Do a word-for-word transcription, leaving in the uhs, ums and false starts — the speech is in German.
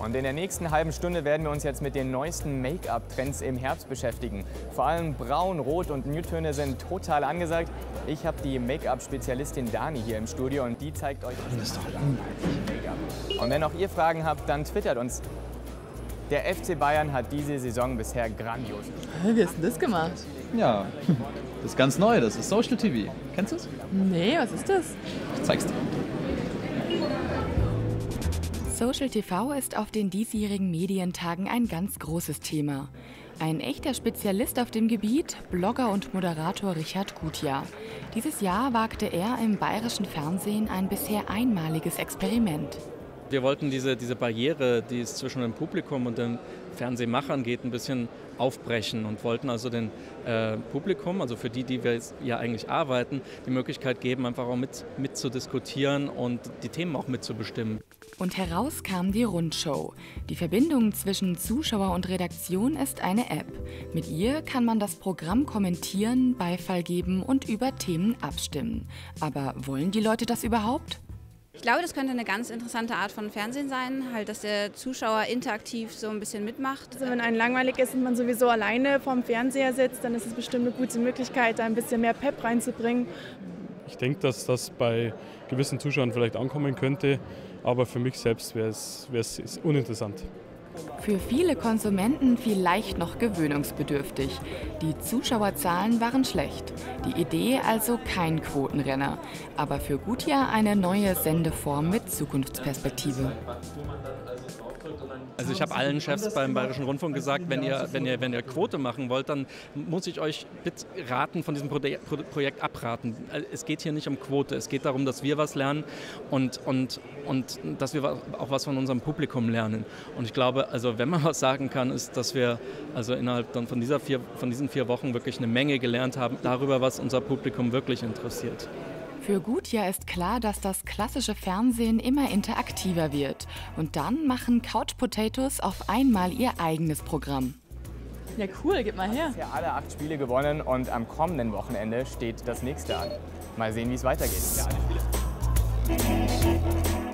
Und in der nächsten halben Stunde werden wir uns jetzt mit den neuesten Make-up-Trends im Herbst beschäftigen. Vor allem Braun, Rot und Nude-Töne sind total angesagt. Ich habe die Make-up-Spezialistin Dani hier im Studio und die zeigt euch das ist doch Make-up. Und wenn auch ihr Fragen habt, dann twittert uns. Der F C Bayern hat diese Saison bisher grandios. Wie hast du das gemacht? Ja, das ist ganz neu, das ist Social T V. Kennst du es? Nee, was ist das? Ich zeig's dir. Social T V ist auf den diesjährigen Medientagen ein ganz großes Thema. Ein echter Spezialist auf dem Gebiet, Blogger und Moderator Richard Gutjahr. Dieses Jahr wagte er im bayerischen Fernsehen ein bisher einmaliges Experiment. Wir wollten diese, diese Barriere, die es zwischen dem Publikum und den Fernsehmachern geht, ein bisschen aufbrechen und wollten also dem äh, Publikum, also für die, die wir jetzt ja eigentlich arbeiten, die Möglichkeit geben, einfach auch mit, mit zu diskutieren und die Themen auch mitzubestimmen. Und heraus kam die Rundshow. Die Verbindung zwischen Zuschauer und Redaktion ist eine App. Mit ihr kann man das Programm kommentieren, Beifall geben und über Themen abstimmen. Aber wollen die Leute das überhaupt? Ich glaube, das könnte eine ganz interessante Art von Fernsehen sein, halt, dass der Zuschauer interaktiv so ein bisschen mitmacht. Also wenn einem langweilig ist und man sowieso alleine vorm Fernseher sitzt, dann ist es bestimmt eine gute Möglichkeit, da ein bisschen mehr Pep reinzubringen. Ich denke, dass das bei gewissen Zuschauern vielleicht ankommen könnte, aber für mich selbst wäre es uninteressant. Für viele Konsumenten vielleicht noch gewöhnungsbedürftig. Die Zuschauerzahlen waren schlecht. Die Idee also kein Quotenrenner. Aber für Gutjahr eine neue Sendeform mit Zukunftsperspektive. Also ich habe allen Chefs beim Bayerischen Rundfunk gesagt, wenn ihr, wenn ihr, wenn ihr Quote machen wollt, dann muss ich euch bitte raten, von diesem Pro Pro Projekt abraten. Es geht hier nicht um Quote, es geht darum, dass wir was lernen und, und, und dass wir auch was von unserem Publikum lernen. Und ich glaube, also wenn man was sagen kann, ist, dass wir also innerhalb dann von, dieser vier, von diesen vier Wochen wirklich eine Menge gelernt haben, darüber, was unser Publikum wirklich interessiert. Für Gutjahr ist klar, dass das klassische Fernsehen immer interaktiver wird. Und dann machen Couch Potatoes auf einmal ihr eigenes Programm. Ja cool, gib mal her. Bisher alle acht Spiele gewonnen und am kommenden Wochenende steht das nächste an. Mal sehen, wie es weitergeht. Ja, alle Spiele.